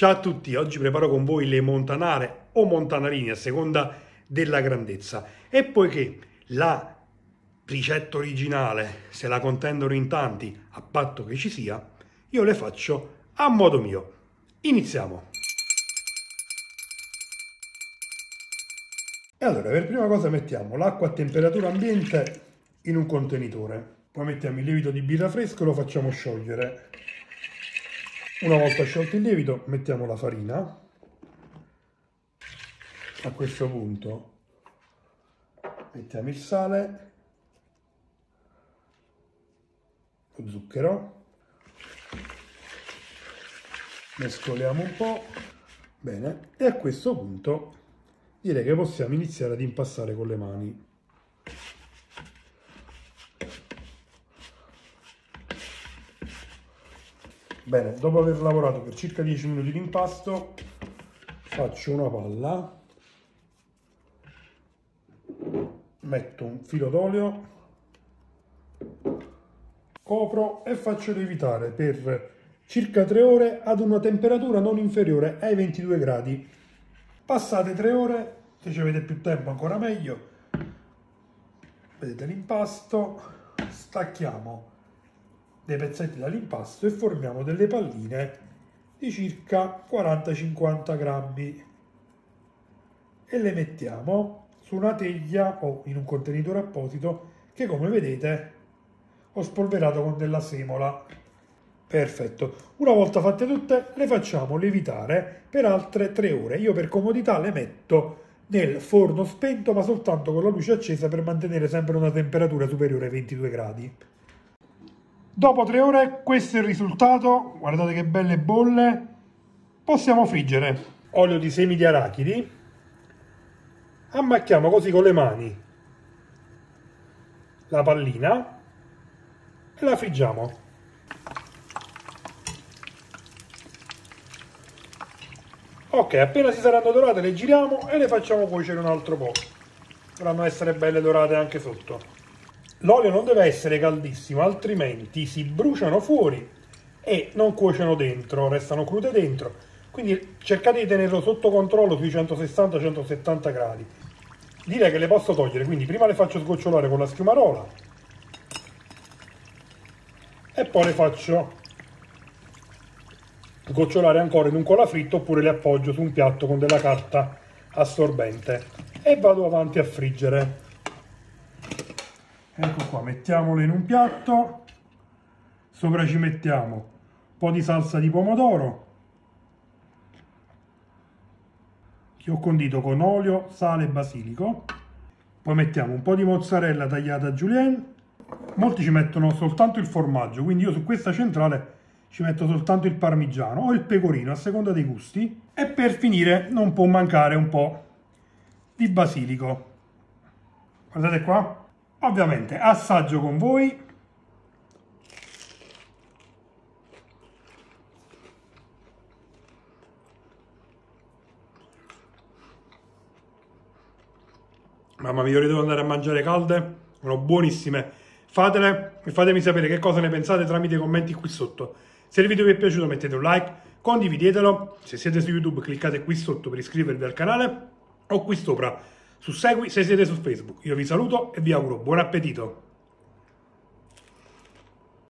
Ciao a tutti, oggi preparo con voi le montanare o montanarine a seconda della grandezza, e poiché la ricetta originale se la contendono in tanti, a patto che ci sia, io le faccio a modo mio. Iniziamo! E allora, per prima cosa mettiamo l'acqua a temperatura ambiente in un contenitore, poi mettiamo il lievito di birra fresco e lo facciamo sciogliere. Una volta sciolto il lievito mettiamo la farina. A questo punto mettiamo il sale, lo zucchero, mescoliamo un po', bene, e a questo punto direi che possiamo iniziare ad impastare con le mani. Bene, dopo aver lavorato per circa 10 minuti di impasto, faccio una palla, metto un filo d'olio, copro e faccio lievitare per circa 3 ore ad una temperatura non inferiore ai 22 gradi. Passate 3 ore, se ci avete più tempo ancora meglio. Vedete l'impasto, stacchiamo dei pezzetti dall'impasto e formiamo delle palline di circa 40-50 grammi e le mettiamo su una teglia o in un contenitore apposito che, come vedete, ho spolverato con della semola. Perfetto. Una volta fatte tutte le facciamo lievitare per altre 3 ore. Io per comodità le metto nel forno spento, ma soltanto con la luce accesa, per mantenere sempre una temperatura superiore ai 22 gradi. Dopo 3 ore questo è il risultato, guardate che belle bolle. Possiamo friggere. Olio di semi di arachidi, ammacchiamo così con le mani la pallina e la friggiamo. Ok, appena si saranno dorate le giriamo e le facciamo cuocere un altro po', dovranno essere belle dorate anche sotto. L'olio non deve essere caldissimo, altrimenti si bruciano fuori e non cuociono dentro, restano crude dentro. Quindi cercate di tenerlo sotto controllo sui 160-170 gradi. Direi che le posso togliere, quindi prima le faccio sgocciolare con la schiumarola e poi le faccio sgocciolare ancora in un colafritto, oppure le appoggio su un piatto con della carta assorbente e vado avanti a friggere. Ecco qua, mettiamole in un piatto, sopra ci mettiamo un po' di salsa di pomodoro che ho condito con olio, sale e basilico, poi mettiamo un po' di mozzarella tagliata a julienne. Molti ci mettono soltanto il formaggio, quindi io su questa centrale ci metto soltanto il parmigiano o il pecorino a seconda dei gusti, e per finire non può mancare un po' di basilico. Guardate qua. Ovviamente assaggio con voi. Mamma mia, io le devo andare a mangiare calde, sono buonissime. Fatele e fatemi sapere che cosa ne pensate tramite i commenti qui sotto. Se il video vi è piaciuto mettete un like, condividetelo. Se siete su YouTube cliccate qui sotto per iscrivervi al canale o qui sopra su Segui se siete su Facebook. Io vi saluto e vi auguro buon appetito!